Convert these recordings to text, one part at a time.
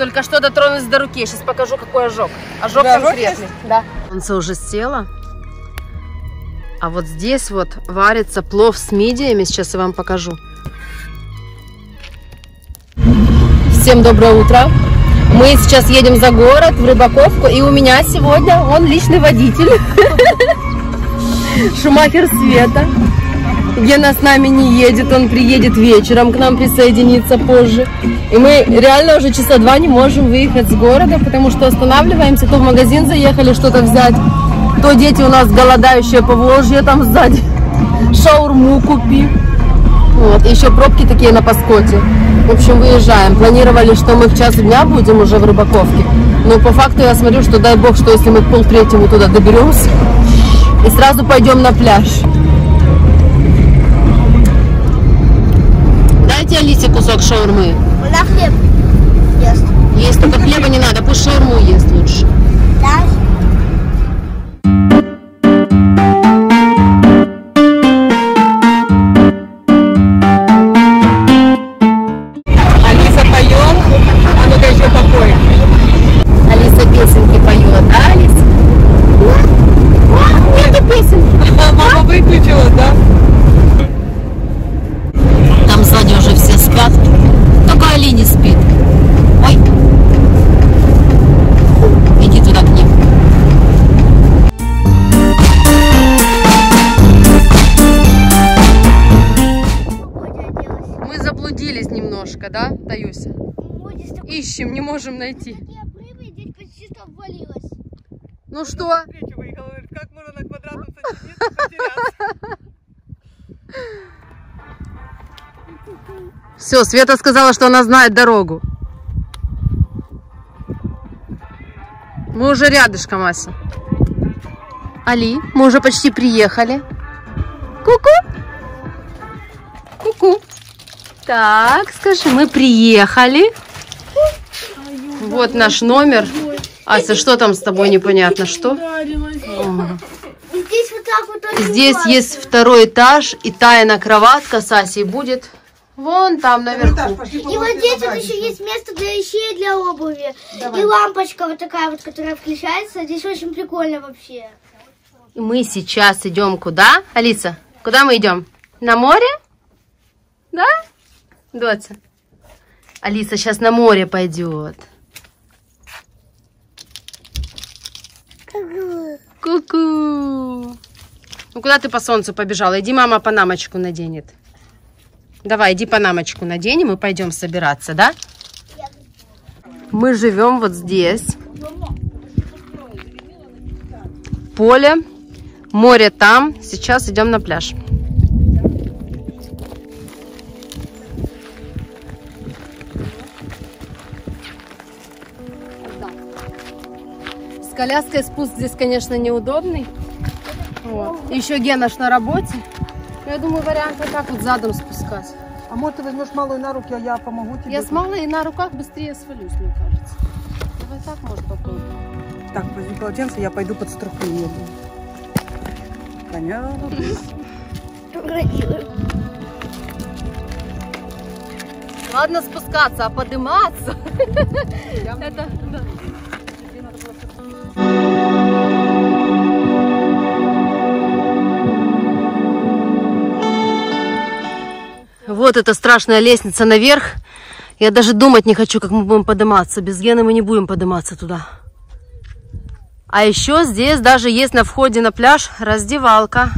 Только что дотронулась до руки. Сейчас покажу, какой ожог. Ожог конкретный. Да. Солнце уже село. А вот здесь вот варится плов с мидиями. Сейчас я вам покажу. Всем доброе утро. Мы сейчас едем за город, в Рыбаковку. И у меня сегодня он личный водитель. Шумахер Света. Гена с нами не едет, он приедет вечером к нам присоединиться позже. И мы реально уже часа два не можем выехать с города, потому что останавливаемся, то в магазин заехали что-то взять, то дети у нас голодающие по Волжье там сзади, шаурму купи. Вот, и еще пробки такие на Паскоте. В общем, выезжаем. Планировали, что мы в час дня будем уже в Рыбаковке. Но по факту я смотрю, что дай бог, что если мы к полтретьему туда доберемся, и сразу пойдем на пляж. Алисе кусок шаурмы. Она хлеб ест. Есть, только хлеба не надо, пусть шаурму ест лучше. Да. Алиса поет, а ну-ка еще попой. Алиса песенки поет, да, Алиса? Нету песенки. Мама выключила, да? Сзади уже все спят, только Али не спит. Ой, иди туда к ним. Мы заблудились немножко, да, Таюся? Ищем, не можем найти. Ну что? Как можно на квадратном сантиметре потеряться? Все, Света сказала, что она знает дорогу. Мы уже рядышком, Ася. Али, мы уже почти приехали. Ку-ку. Ку-ку. Так, скажи, мы приехали. Вот наш номер. Ася, что там с тобой непонятно? Что? Здесь есть второй этаж, и тайна кроватка с Асей будет. Вон там наверху. И вот здесь вот еще есть место для вещей, для обуви. Давай. И лампочка вот такая вот, которая включается. Здесь очень прикольно вообще. И мы сейчас идем куда? Алиса, куда мы идем? На море? Да? Доца. Алиса сейчас на море пойдет. Ку-ку. Ну куда ты по солнцу побежала? Иди, мама панамочку наденет. Давай, иди панамочку надень, и мы пойдем собираться, да? Мы живем вот здесь. Поле, море там. Сейчас идем на пляж. С коляской спуск здесь, конечно, неудобный. Вот. Еще Гена ж на работе. Я думаю, вариант вот так вот задом спускать. А может, ты возьмешь малой на руки, а я помогу тебе? Я с малой на руках быстрее свалюсь, мне кажется. Вот так может попробовать. Так, возьми полотенце, я пойду под стропу еду. Понятно. Ладно спускаться, а подниматься. Это... Вот эта страшная лестница наверх. Я даже думать не хочу, как мы будем подниматься. Без Гены мы не будем подниматься туда. А еще здесь даже есть на входе на пляж раздевалка.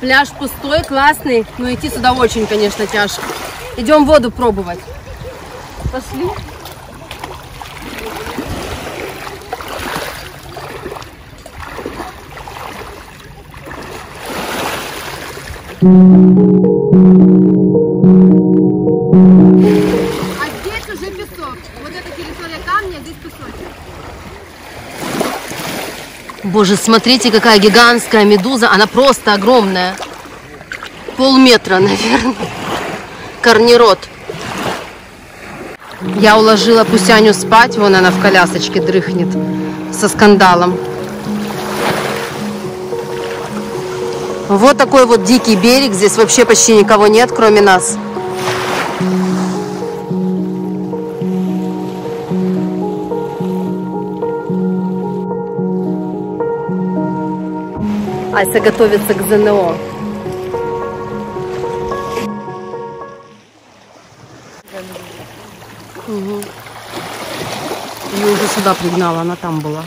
Пляж пустой, классный, но идти сюда очень, конечно, тяжко. Идем воду пробовать. Пошли. А здесь уже песок. Вот эта территория камня, здесь песочек. Боже, смотрите, какая гигантская медуза. Она просто огромная. Полметра, наверное. Корнерот. Я уложила Пусяню спать. Вон она в колясочке дрыхнет. Со скандалом. Вот такой вот дикий берег. Здесь вообще почти никого нет, кроме нас. Ася готовится к ЗНО. Угу. Ее уже сюда пригнала, она там была.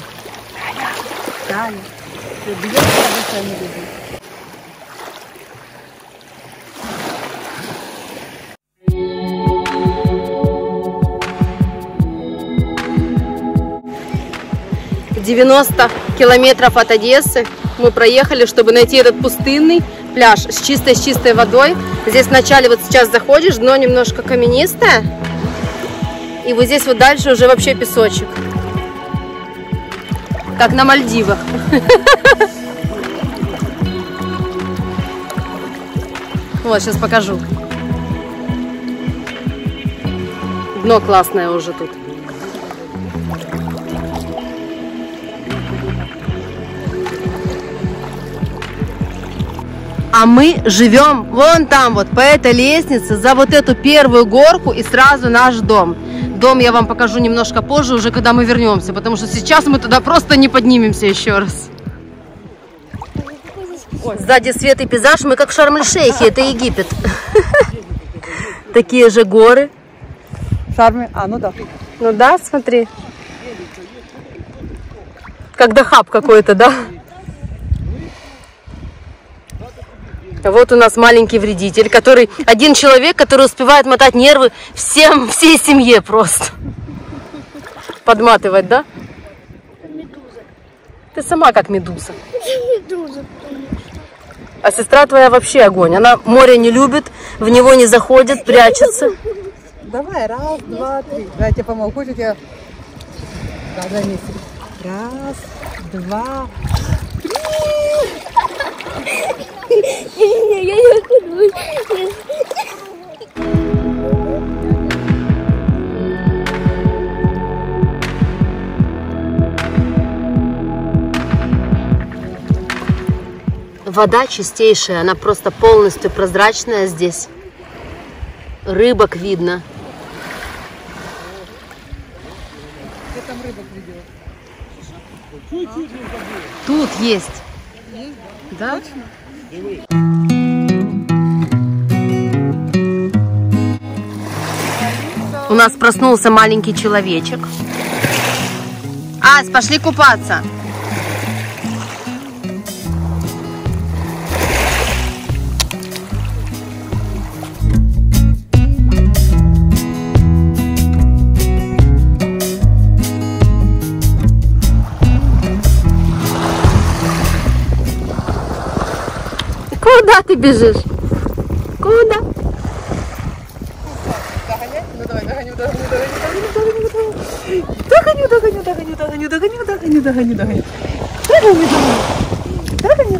«90 километров от Одессы мы проехали, чтобы найти этот пустынный пляж с чистой водой. Здесь вначале вот сейчас заходишь, дно немножко каменистое, и вот здесь вот дальше уже вообще песочек, как на Мальдивах. Вот, сейчас покажу. Дно классное уже тут. А мы живем вон там вот, по этой лестнице, за вот эту первую горку, и сразу наш дом. Дом я вам покажу немножко позже, уже когда мы вернемся, потому что сейчас мы туда просто не поднимемся еще раз. Ой. Сзади свет и пейзаж, мы как в Шарм-эль-Шейхе, это Египет. Такие же горы. Ну да, смотри. Как Дахаб какой-то, да? Вот у нас маленький вредитель, который один человек, который успевает мотать нервы всей семье просто. Подматывать, да? Медуза. Ты сама как медуза. Медуза. А сестра твоя вообще огонь. Она море не любит, в него не заходит, прячется. Давай, раз, два, три. Давай, я тебе помогу. Хочешь, я... Раз, два, три. Вода чистейшая, она просто полностью прозрачная здесь. Рыбок видно. Где там рыбок видела? Тут есть. Есть, да? Да? У нас проснулся маленький человечек. Ась, пошли купаться. Куда ты бежишь? Куда? Догоняй. Ну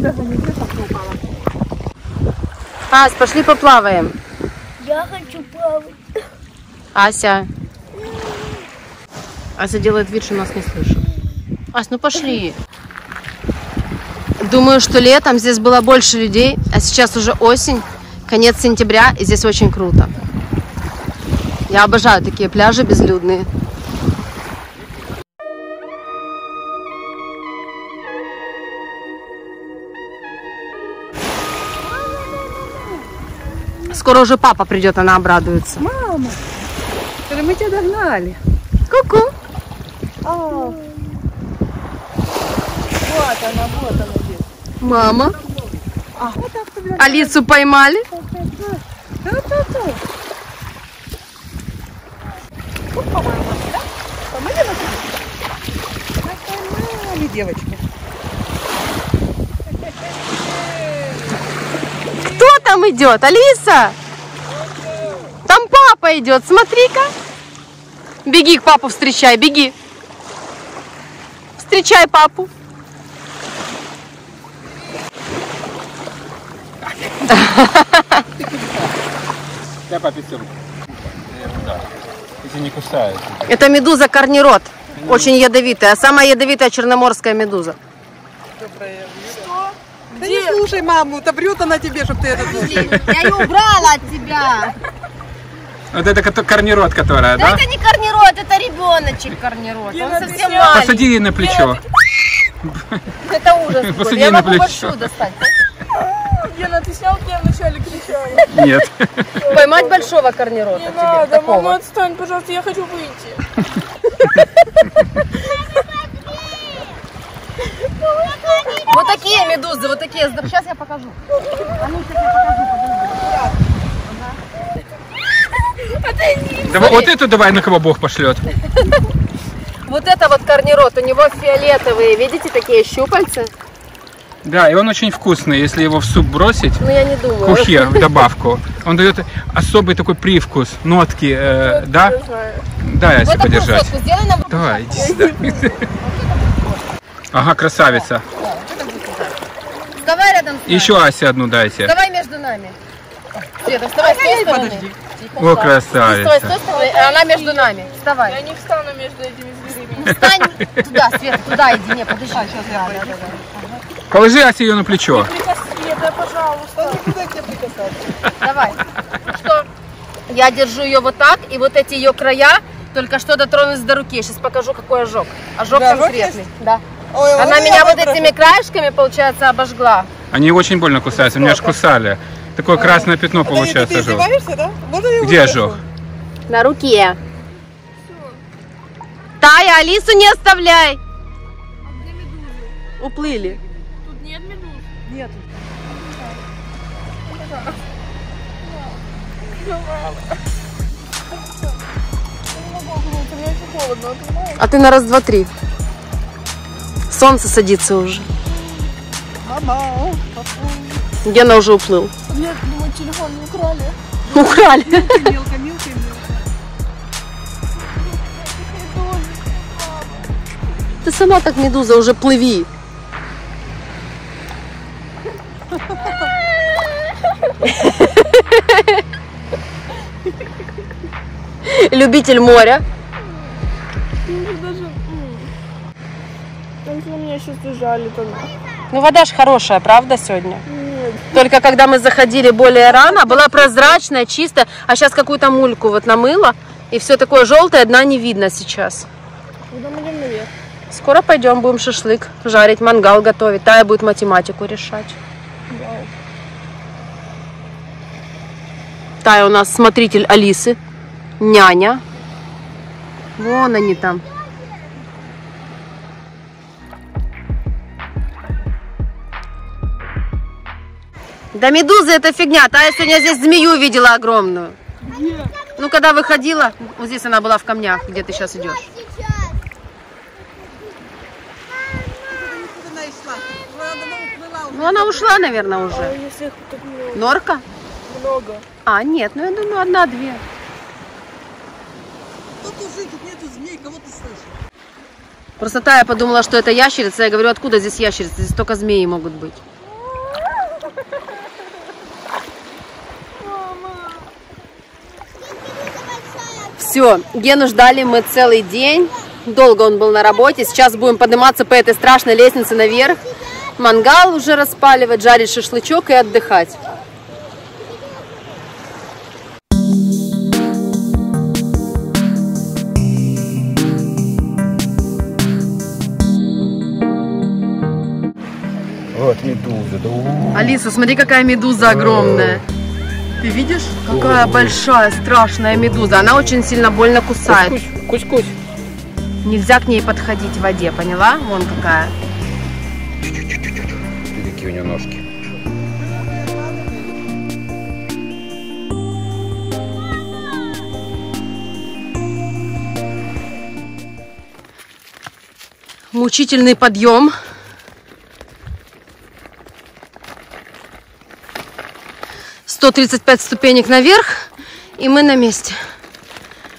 давай, догоню. Ась, пошли поплаваем. Я хочу плавать. Ася. Ася делает вид, что нас не слышит. Ась, ну пошли. Думаю, что летом здесь было больше людей, а сейчас уже осень, конец сентября, и здесь очень круто. Я обожаю такие пляжи безлюдные. Скоро уже папа придет, она обрадуется. Мама, мы тебя догнали. Ку-ку. Вот она здесь. Мама. Алису поймали? Поймали, девочки. Кто там идет? Алиса? Там папа идет, смотри-ка. Беги к папу, встречай, беги. Встречай папу. Я пописал. Если не кусается. Это медуза корнерот, очень ядовитая, самая ядовитая черноморская медуза. Что? Да не слушай маму, то брет она тебе, чтобы ты это слушал. Я ее убрала от тебя. Вот это корнерот, которая, да? Да это не корнерот, это ребеночек корнерот. Он совсем маленький. Посади ей на плечо. Это ужас. Я могу большую достать. Гена, ты снял, я вначале кричала? Нет. Поймать большого корнерота тебе? Не надо, мама, отстань, пожалуйста, я хочу выйти. Вот такие медузы, вот такие. Сейчас я покажу. А ну, сейчас я покажу. Подожди. Да, вот эту давай, на кого Бог пошлет. Вот это вот корнерот, у него фиолетовые, видите, такие щупальца? Да, и он очень вкусный, если его в суп бросить, ну, я не думаю. Кухе в добавку. Он дает особый такой привкус, нотки, да? Да, я себе подержать. Давай, иди сюда. Ага, красавица. Вставай рядом с нами. Еще Асе одну дайте. Вставай между нами. Света, вставай с той стороны. О, красавица. Она между нами. Вставай. Я не встану между этими зверями. Встань туда, Света, туда иди. Не, подожди. Положи Асе ее на плечо. Не прикоси, это, пожалуйста. Куда тебе прикасаться? Давай. Что? Я держу ее вот так, и вот эти ее края только что дотронулись до руки. Сейчас покажу, какой ожог. Ожог там светлый. Да. Ой, она меня вот этими краешками, получается, обожгла. Они очень больно кусаются, меня аж кусали. Такое красное пятно получается. Ты издеваешься, да? Где ожог? На руке. Тая, Алису не оставляй. Уплыли. Тут нет медуз? Нет. А ты на раз, два, три. Солнце садится уже. Гена уже уплыл. Нет, думаю, телефон не украли. Украли. Мелко, мелко, мелко. Ты сама как медуза, уже плыви. Любитель моря. Меня сейчас ужали тогда. Ну, вода же хорошая, правда, сегодня? Нет. Только когда мы заходили более рано, была прозрачная, чистая, а сейчас какую-то мульку вот намыла, и все такое желтое, дна не видно сейчас. Куда мы идем наверх? Скоро пойдем, будем шашлык жарить, мангал готовить, Тая будет математику решать. Вау. Тая у нас смотритель Алисы, няня. Вон они там. Да медузы это фигня. Тая сегодня здесь змею видела огромную. Где? Ну, когда выходила, вот здесь она была в камнях, где ты сейчас идешь. Ну, она ушла, наверное, уже. Норка? Много. А, нет, ну, я думаю, одна-две. Тут уже нету змей, кого ты слышишь? Просто Тая подумала, что это ящерица. Я говорю, откуда здесь ящерица? Здесь только змеи могут быть. Все, Гену ждали мы целый день, долго он был на работе, сейчас будем подниматься по этой страшной лестнице наверх, мангал уже распаливать, жарить шашлычок и отдыхать. Вот медуза, да. Алиса, смотри, какая медуза огромная. Ты видишь, какая большая, страшная медуза. Она очень сильно больно кусает. Кусь-кусь. Нельзя к ней подходить в воде, поняла? Вон какая. Какие у нее ножки. Мучительный подъем. Сто 35 ступенек наверх, и мы на месте.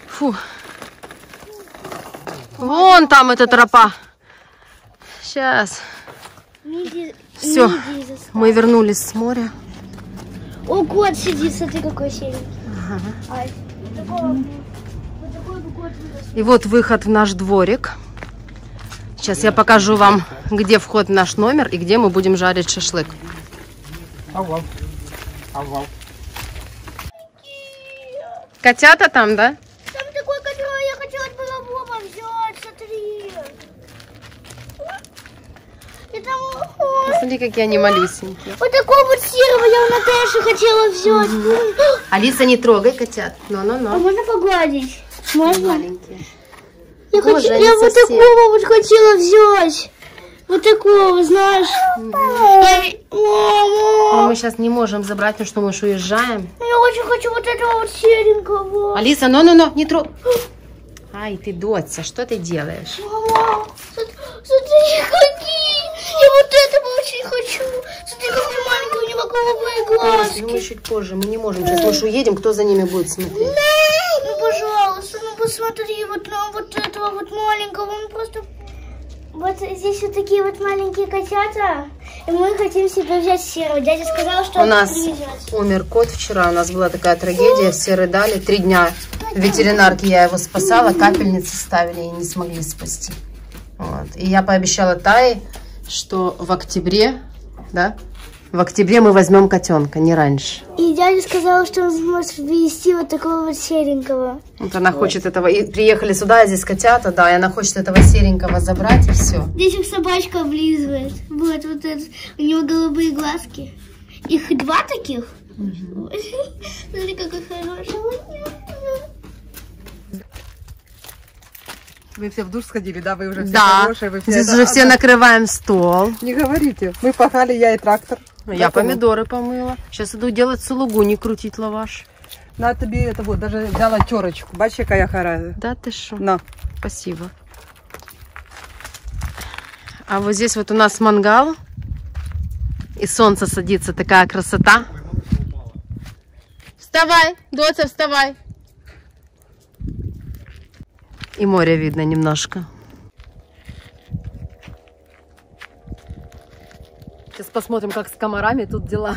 Фу. Вон там эта тропа. Сейчас. Все, мы вернулись с моря. О, кот сидит, смотри, какой серый. Ага. И вот выход в наш дворик. Сейчас я покажу вам, где вход в наш номер и где мы будем жарить шашлык. Котята там, да? Там такой, который я хотела было Боба взять, смотри. Смотри, какие они малюсенькие. Вот такого вот серого я у Наташи хотела взять. Угу. Алиса, не трогай котят. Но. А можно погладить? Можно? Маленькие. Я вот такого вот хотела взять. Вот такого, знаешь. Угу. Но мы сейчас не можем забрать, потому что мы же уезжаем. Я очень хочу вот этого вот серенького. Алиса, но, не трогай. Ай, ты дотся, что ты делаешь? Мама, смотри, какие! Я вот этого очень хочу! Смотри, какой маленький, у него голубые глазки! Ну, чуть позже, мы не можем, сейчас лучше уедем, кто за ними будет смотреть? Ну, пожалуйста, ну посмотри вот на вот этого вот маленького, он просто... Вот здесь вот такие вот маленькие котята, и мы хотим себе взять серого. Дядя сказал, что у нас привезет. Умер кот вчера, у нас была такая трагедия, все рыдали, 3 дня ветеринарки я его спасала, капельницы ставили и не смогли спасти. Вот. И я пообещала Тае, что в октябре мы возьмем котенка, не раньше. И дядя сказал, что он сможет привезти вот такого вот серенького. Вот она хочет этого. И приехали сюда, а здесь котята, да, и она хочет этого серенького забрать, и все. Здесь их собачка облизывает. Вот этот. У него голубые глазки. Их 2 таких. Угу. Смотри, какой хороший. Вы все в душ сходили, да? Вы уже все хорошие. Вы все здесь уже все накрываем стол. Не говорите. Мы пахали, я и трактор. Я помидоры помыла. Сейчас иду делать сулугу, не крутить лаваш. На тебе это вот, даже взяла терочку. Бачи, какая хорошая. Да, ты шо? На. Спасибо. А вот здесь вот у нас мангал. И солнце садится, такая красота. Вставай, Доца, вставай. И море видно немножко. Сейчас посмотрим, как с комарами тут дела.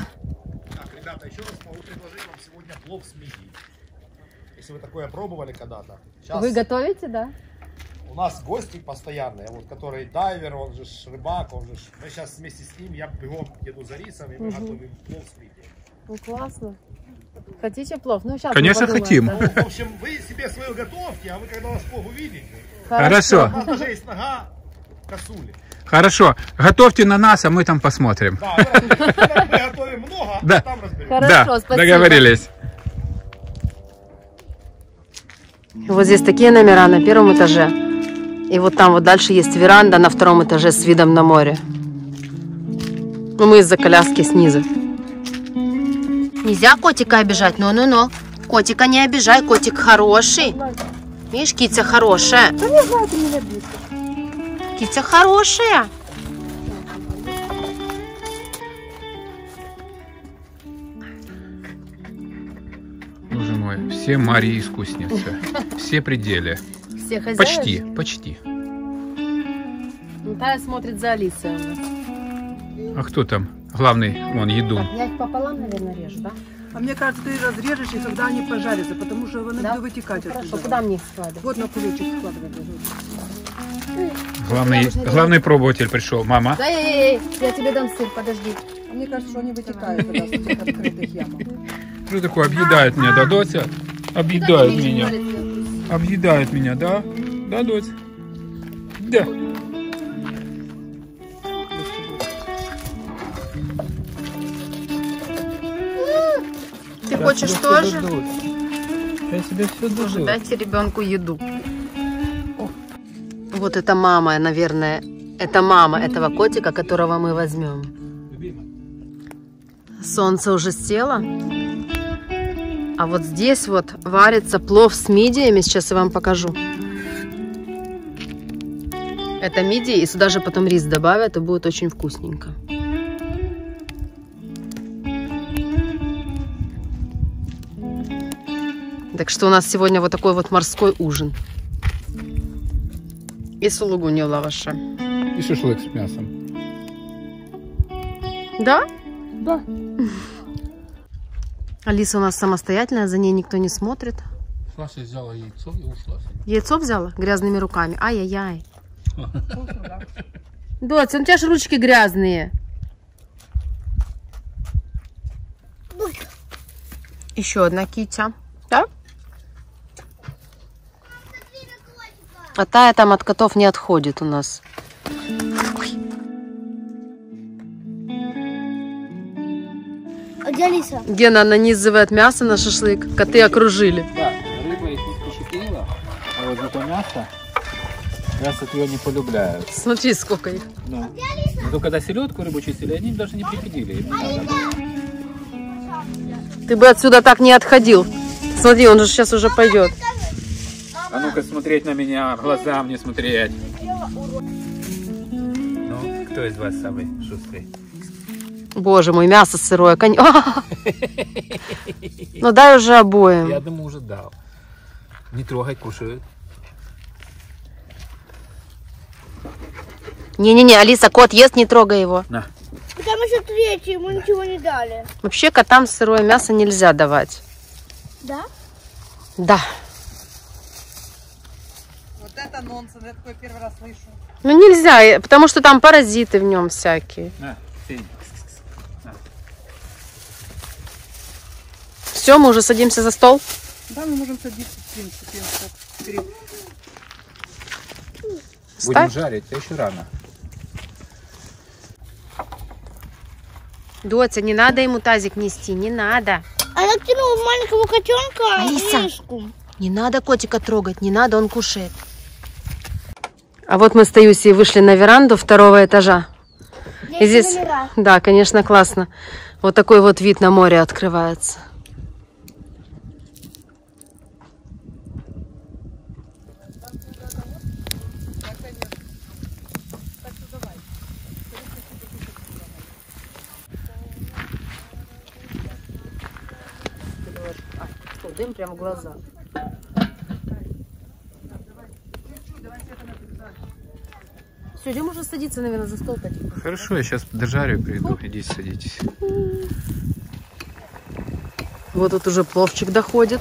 Так, ребята, еще раз могу предложить вам сегодня плов с мидией. Если вы такое пробовали когда-то. Сейчас... Вы готовите, да? У нас гости постоянные, вот, который дайвер, он же рыбак, он же... Мы сейчас вместе с ним, я бегом еду за рисом, и мы готовим плов с мидией. Ну, классно. Хотите плов? Ну, сейчас конечно, хотим. Ну, в общем, вы себе свою готовьте, а вы когда вас плов увидите... Хорошо. У нас даже есть нога косули. Хорошо, готовьте на нас, а мы там посмотрим. Да, мы готовим много, а там разберемся. Хорошо, спасибо. Договорились. Вот здесь такие номера на 1-м этаже. И вот там вот дальше есть веранда на 2-м этаже с видом на море. Ну, мы из-за коляски снизу. Нельзя котика обижать, но. Котика не обижай, котик хороший. Видишь, китя хорошая. Китя хорошая. Боже мой, все Марии искусницы. Все пределы. Все хозяева? Почти. Тая смотрит за Алисой у нас. А кто там? Главный, вон, еду. Так, я их пополам, наверное, режу, да? А мне кажется, ты разрежешь, и когда они пожарятся, потому что они будут вытекать оттуда. А куда мне их складывать? Вот на кулечек складывать. Главный пробователь пришел, мама. Да, я тебе дам сыр, подожди. А мне кажется, что они вытекают с этих открытых ямок. Что такое, объедает меня, да, Дотя? Объедает меня. Объедает меня, да? Да, Дотя? Да. Ты хочешь тоже? Я себе все дожил. Дайте ребенку еду. Вот это мама, наверное, это мама этого котика, которого мы возьмем. Солнце уже село. А вот здесь вот варится плов с мидиями. Сейчас я вам покажу. Это мидии, и сюда же потом рис добавят, и будет очень вкусненько. Так что у нас сегодня вот такой вот морской ужин. И сулугу не в лаваше. И шашлык с мясом. Да? Да. Алиса у нас самостоятельная, за ней никто не смотрит. Саша взяла яйцо и ушла. Яйцо взяла? Грязными руками. Ай-яй-яй. Доть, у тебя же ручки грязные. Еще одна китя. Да? А Тая там от котов не отходит у нас. Ой. Алиса. Гена нанизывает мясо на шашлык. Коты окружили. Да, рыба их не впечатлила, а вот зато мясо. Мясо ее не полюбляют. Смотри, сколько их. Ну, но когда селедку рыбу чистили, они даже не приходили. Ты бы отсюда так не отходил. Смотри, он же сейчас уже пойдет. А ну-ка смотреть на меня, глазам не смотреть. Ну, кто из вас самый шустрый? Боже мой, мясо сырое, конечно. Ну дай уже обоим. Я одному уже дал. Не трогай, кушают. Не-не-не, Алиса, кот ест, не трогай его. На. Потому что третий, ему ничего не дали. Вообще котам сырое мясо нельзя давать. Да? Да. Вот это нонсенс, я такой первый раз слышу. Ну нельзя, потому что там паразиты в нем всякие. На, на. Все, мы уже садимся за стол? Да, мы можем садиться, в принципе. Будем жарить, а еще рано. Доця, не надо ему тазик нести, не надо. А я кинула маленького котенка, Алиса, мишку. Не надо котика трогать, не надо, он кушает. А вот мы с Таюсей вышли на веранду второго этажа. И здесь, да, конечно, классно. Вот такой вот вид на море открывается. Дым прямо в глаза. Все, Дим уже садится, наверное, за стол. Хорошо, я сейчас дожарю и приду. Идите, садитесь. Вот тут уже пловчик доходит.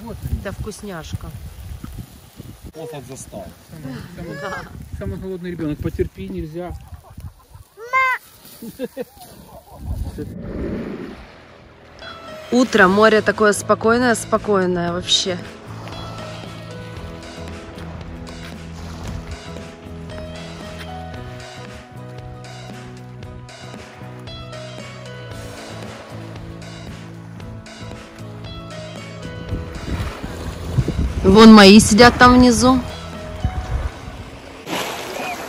Вот это вкусняшка. Вот он застал. Самый голодный ребенок. Потерпи, нельзя. Утро, море такое спокойное вообще. Вон мои сидят там внизу.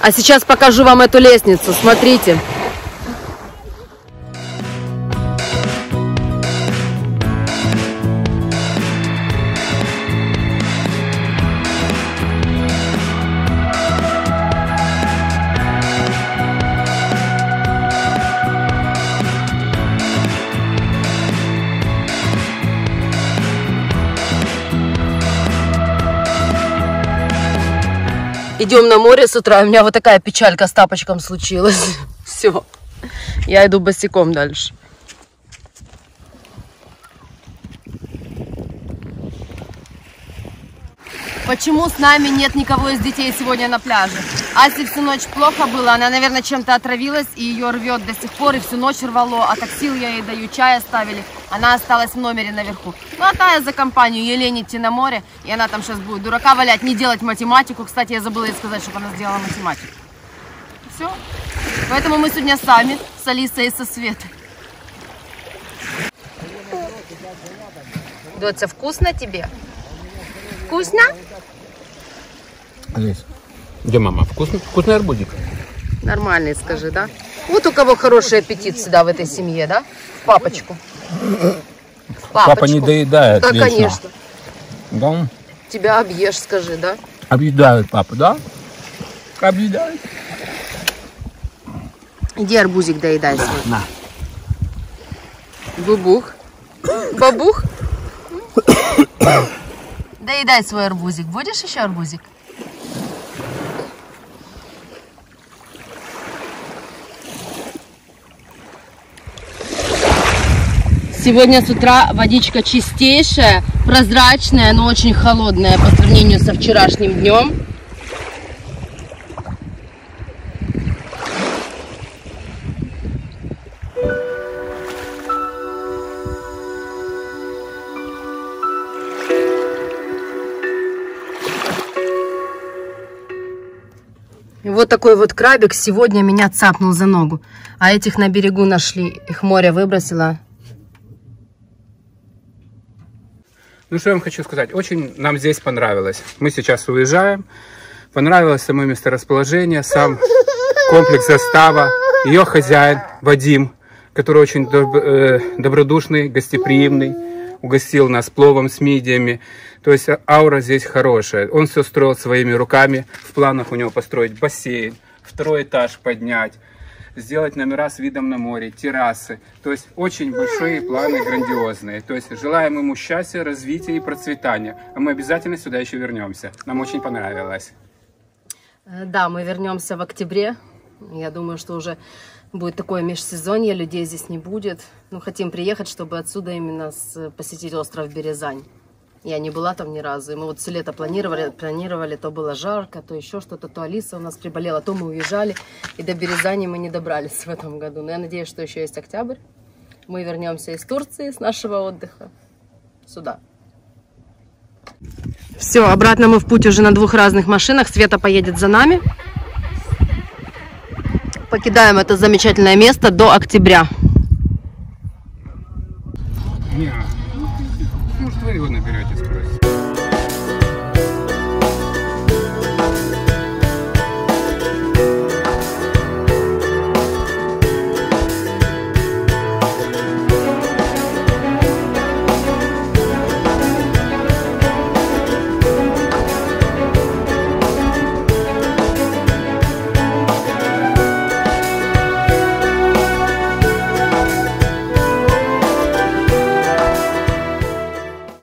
А сейчас покажу вам эту лестницу, смотрите. Идем на море с утра, у меня вот такая печалька с тапочком случилась. Все, я иду босиком дальше. Почему с нами нет никого из детей сегодня на пляже? Асе всю ночь плохо было, она, наверное, чем-то отравилась, и ее рвет до сих пор, и всю ночь рвало. А таксил я ей даю, чай оставили, она осталась в номере наверху. Ну, а Тая за компанию, ей лень идти на море, и она там сейчас будет дурака валять, не делать математику. Кстати, я забыла ей сказать, чтобы она сделала математику. Все. Поэтому мы сегодня сами, с Алисой и со Светой. Доця, вкусно тебе? Вкусно? Алис, где мама? Вкусный арбузик? Нормальный, скажи, да? Вот у кого хороший аппетит всегда в этой семье, да? В папочку. Папа не доедает. Да, конечно. Да? Тебя объешь, скажи, да? Объедает папа, да? Объедает. Иди арбузик доедай. Да, на. Бабух. Бабух. Доедай свой арбузик. Будешь еще арбузик? Сегодня с утра водичка чистейшая, прозрачная, но очень холодная по сравнению со вчерашним днем. Вот такой вот крабик сегодня меня цапнул за ногу. А этих на берегу нашли. Их море выбросило. Ну, что я вам хочу сказать. Очень нам здесь понравилось. Мы сейчас уезжаем. Понравилось само месторасположение, сам комплекс застава. Ее хозяин Вадим, который очень добродушный, гостеприимный. Угостил нас пловом с мидиями. То есть аура здесь хорошая. Он все строил своими руками. В планах у него построить бассейн, второй этаж поднять, сделать номера с видом на море, террасы. То есть очень большие планы, грандиозные. То есть желаем ему счастья, развития и процветания. А мы обязательно сюда еще вернемся. Нам очень понравилось. Да, мы вернемся в октябре. Я думаю, что уже будет такое межсезонье, людей здесь не будет. Но хотим приехать, чтобы отсюда именно посетить остров Березань. Я не была там ни разу. И мы вот все лето планировали, то было жарко, то еще что-то, то Алиса у нас приболела, то мы уезжали. И до Березани мы не добрались в этом году. Но я надеюсь, что еще есть октябрь. Мы вернемся из Турции, с нашего отдыха, сюда. Все, обратно мы в путь уже на двух разных машинах. Света поедет за нами. Покидаем это замечательное место до октября.